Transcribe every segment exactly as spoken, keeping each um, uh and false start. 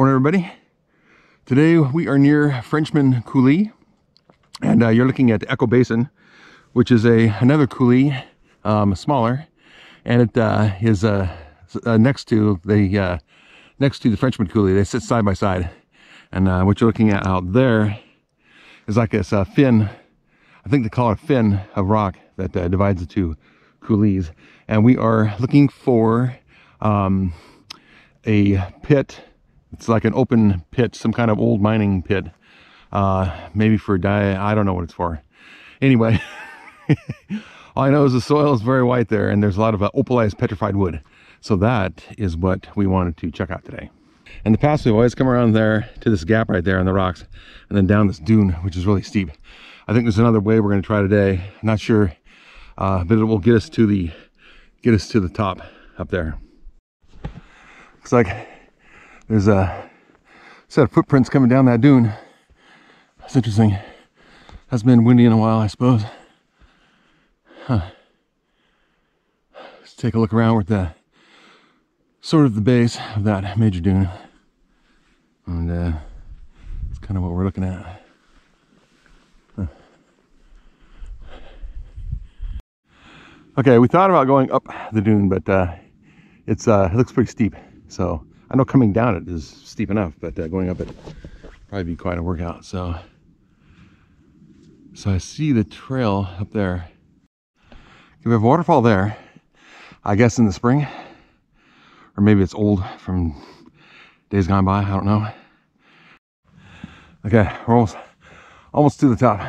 Morning, everybody. Today we are near Frenchman Coulee, and uh, you're looking at the Echo Basin, which is a another coulee, um, smaller, and it uh, is uh, uh, next to the uh, next to the Frenchman Coulee. They sit side by side, and uh, what you're looking at out there is like this uh, fin. I think they call it a fin of rock that uh, divides the two coulees, and we are looking for um, a pit. It's like an open pit, some kind of old mining pit, uh, maybe for diet. I don't know what it's for. Anyway, all I know is the soil is very white there, and there's a lot of uh, opalized petrified wood. So that is what we wanted to check out today. In the past, we've always come around there to this gap right there in the rocks, and then down this dune, which is really steep. I think there's another way we're going to try today. I'm not sure, uh, but it will get us to the get us to the top up there. Looks like there's a set of footprints coming down that dune. That's interesting. That's been windy in a while, I suppose. Huh. Let's take a look around with the sort of the base of that major dune. And uh, that's kind of what we're looking at. Huh. Okay, we thought about going up the dune, but uh, it's uh, it looks pretty steep, so I know coming down it is steep enough, but uh, going up it probably be quite a workout. So, so I see the trail up there. We have a waterfall there, I guess in the spring, or maybe it's old from days gone by. I don't know. Okay, we're almost, almost to the top.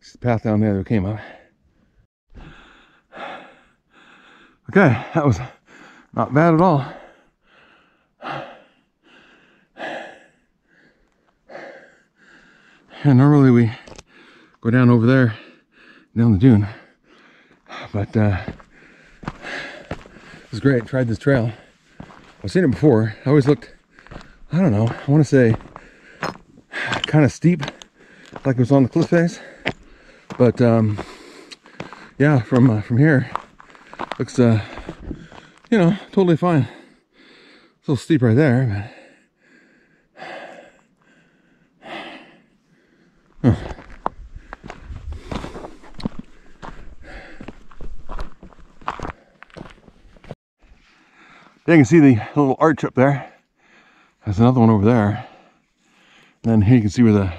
It's the path down there that came up. Okay, that was not bad at all. And normally we go down over there, down the dune. But uh, it was great. Tried this trail. I've seen it before. I always looked, I don't know, I want to say kind of steep, like it was on the cliff face. But um, yeah, from uh, from here, looks uh, you know, totally fine. It's a little steep right there, but huh. You can see the little arch up there. There's another one over there. And then here you can see where the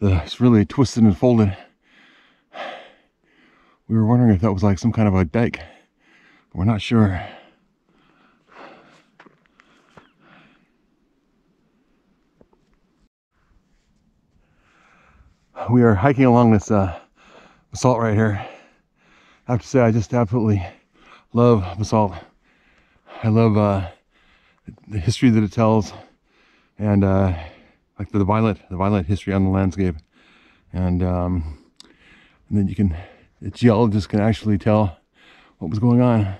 the it's really twisted and folded. We were wondering if that was like some kind of a dike. But we're not sure. We are hiking along this uh, basalt right here. I have to say, I just absolutely love basalt. I love uh, the history that it tells, and uh, like the, the violet, the violet history on the landscape, and, um, and then you can, the geologists can actually tell what was going on.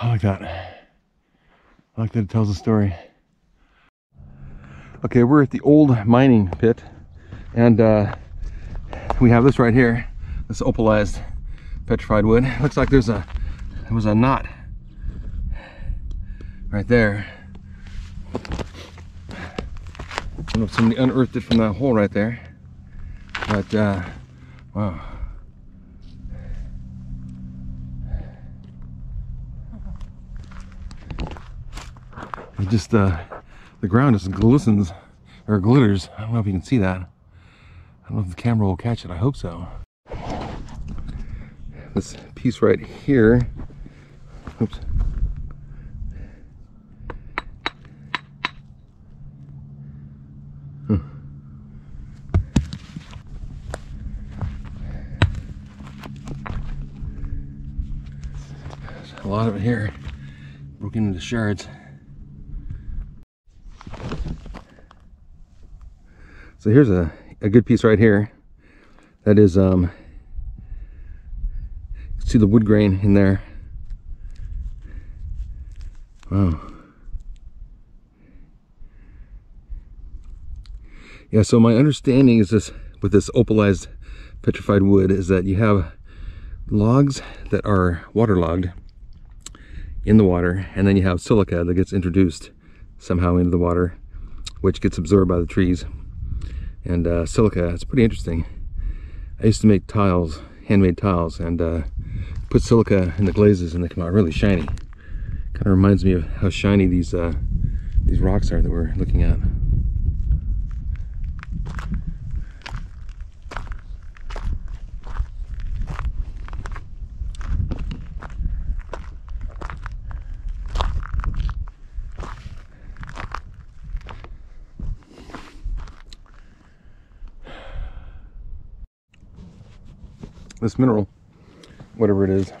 I like that. I like that it tells a story. Okay, we're at the old mining pit, and uh, we have this right here. This opalized petrified wood. Looks like there's a there was a knot right there. I don't know if somebody unearthed it from that hole right there, but uh, wow. It just uh, the ground just glistens or glitters. I don't know if you can see that. I don't know if the camera will catch it. I hope so. This piece right here. Oops. A lot of it here broken into shards. So here's a, a good piece right here. That is, um, you can see the wood grain in there. Wow. Yeah, so my understanding is this, with this opalized petrified wood, is that you have logs that are waterlogged. in the water, and then you have silica that gets introduced somehow into the water, which gets absorbed by the trees. And uh, silica, it's pretty interesting. I used to make tiles, handmade tiles, and uh, put silica in the glazes, and they come out really shiny. Kind of reminds me of how shiny these uh, these rocks are that we're looking at. This mineral, whatever it is,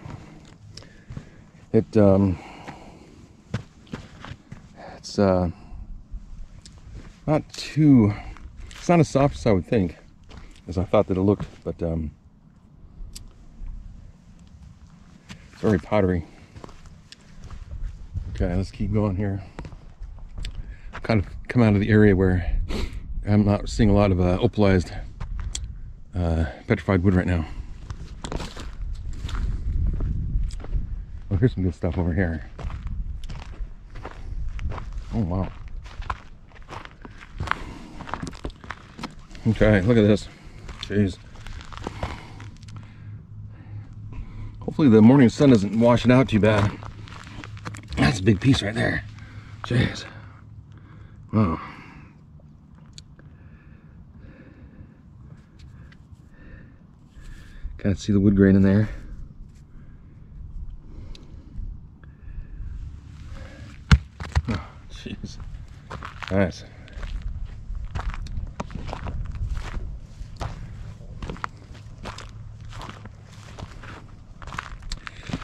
it um, it's uh, not too. It's not as soft as I would think, as I thought that it looked, but um, it's very powdery. Okay, let's keep going here. I've kind of come out of the area where I'm not seeing a lot of uh, opalized uh, petrified wood right now. Oh, here's some good stuff over here. Oh, wow. Okay, look at this. Jeez. Hopefully the morning sun doesn't wash it out too bad. That's a big piece right there. Jeez. Wow. Can't see the wood grain in there. Jeez. Nice.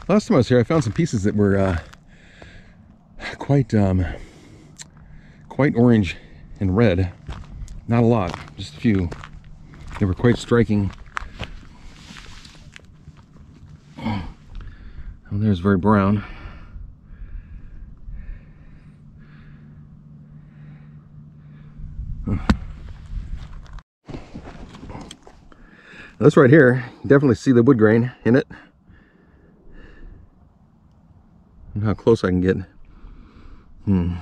Last time I was here, I found some pieces that were uh, quite, um, quite orange and red. Not a lot, just a few. They were quite striking. Oh, there's very brown. This right here, you definitely see the wood grain in it. And how close I can get. Hmm.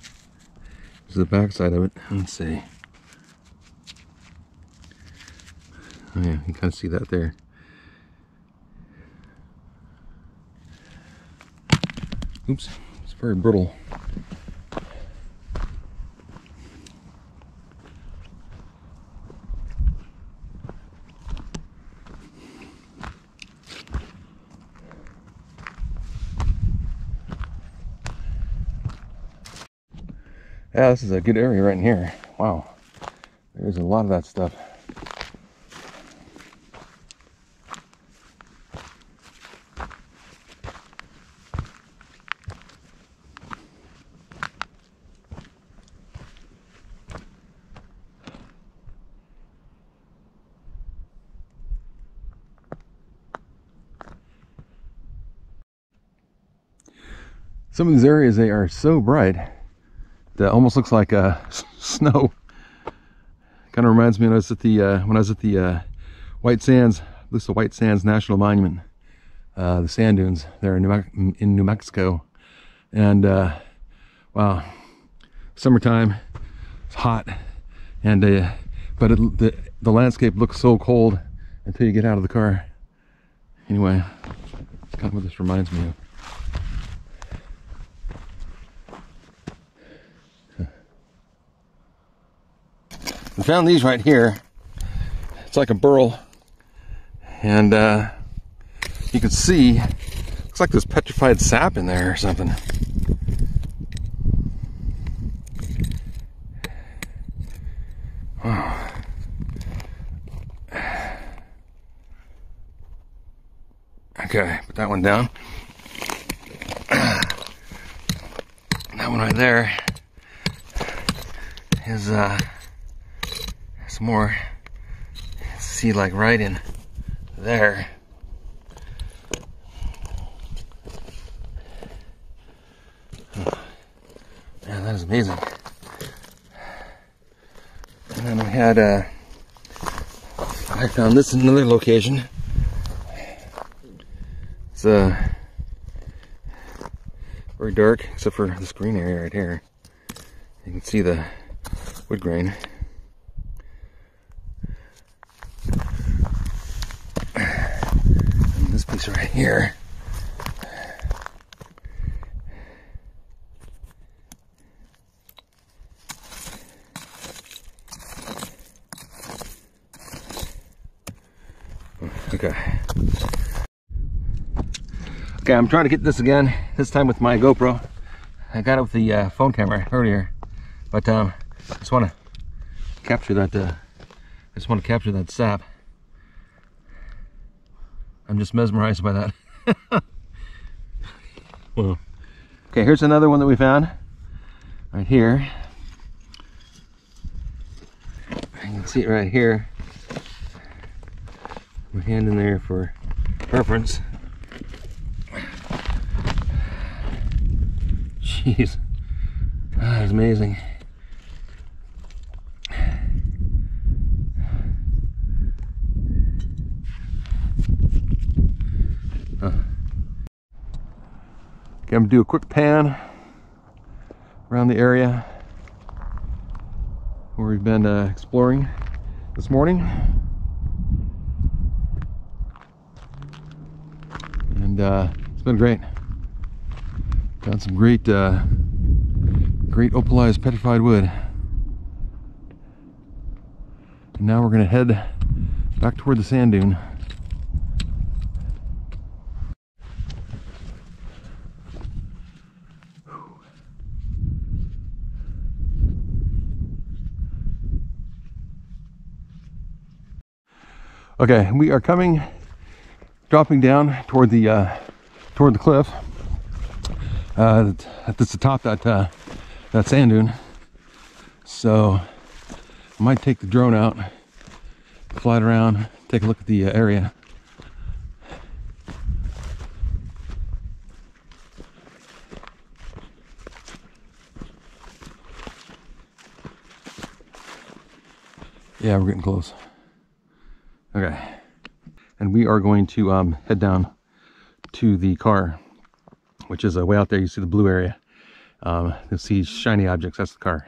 This is the back side of it. Let's see. Oh yeah, you kind of see that there. Oops, it's very brittle. Yeah, this is a good area right in here. Wow, there's a lot of that stuff. Some of these areas, they are so bright. That almost looks like uh, snow. Kind of reminds me when I was at the uh, when I was at the uh, White Sands, at least the White Sands National Monument, uh, the sand dunes there in New, in New Mexico. And uh, wow, summertime, it's hot, and uh, but it, the the landscape looks so cold until you get out of the car. Anyway, that's kind of what this reminds me of. I found these right here. It's like a burl, and uh, you can see, looks like there's petrified sap in there or something. Wow. Okay, put that one down. That one right there is uh. more. See, like right in there. Oh, man, that is amazing. And then we had, uh, I found this in another location. It's uh, very dark, except for this green area right here. You can see the wood grain. And this piece right here. Okay. Okay, I'm trying to get this again, this time with my GoPro. I got it with the uh, phone camera earlier, but um, I just want to capture that, uh, I just want to capture that sap. I'm just mesmerized by that. Well, okay, here's another one that we found right here. You can see it right here. My hand in there for preference. Jeez, oh, that was amazing. Huh. Okay, I'm gonna do a quick pan around the area where we've been uh, exploring this morning. Uh, it's been great. Found some great, uh, great opalized petrified wood. And now we're going to head back toward the sand dune. Okay, we are coming. Dropping down toward the uh, toward the cliff. Uh, that's the top that uh, that sand dune. So I might take the drone out, fly it around, take a look at the uh, area. Yeah, we're getting close. Okay. And we are going to um, head down to the car, which is uh, way out there. You see the blue area. Um, you'll see shiny objects. That's the car.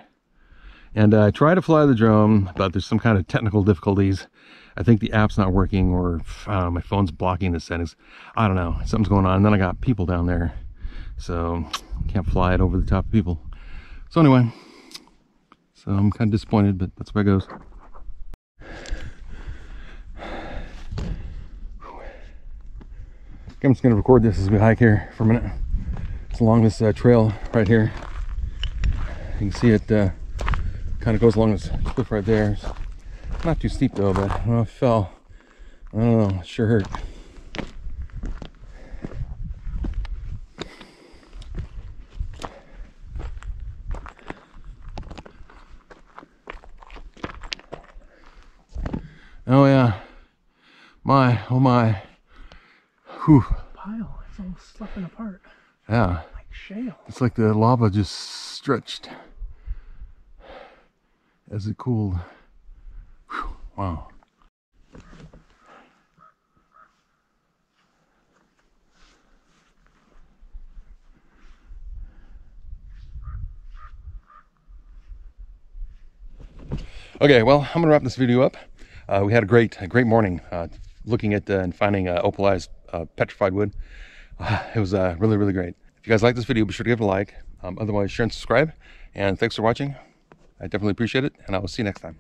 And uh, I try to fly the drone, but there's some kind of technical difficulties. I think the app's not working, or uh, my phone's blocking the settings. I don't know. Something's going on. And then I got people down there, so can't fly it over the top of people. So anyway, so I'm kind of disappointed, but that's where it goes. I'm just going to record this as we hike here for a minute. It's along this uh, trail right here. You can see it uh, kind of goes along this cliff right there. It's not too steep though, but when I fell, I don't know, it sure hurt. Oh yeah. My, oh my. Whew. Pile, it's all sloughing apart. Yeah. Like shale. It's like the lava just stretched as it cooled. Whew. Wow. Okay, well, I'm gonna wrap this video up. Uh, we had a great, a great morning uh, looking at uh, and finding uh, opalized. Uh, petrified wood. Uh, it was uh, really, really great. If you guys like this video, be sure to give it a like. Um, otherwise, share and subscribe. And thanks for watching. I definitely appreciate it, and I will see you next time.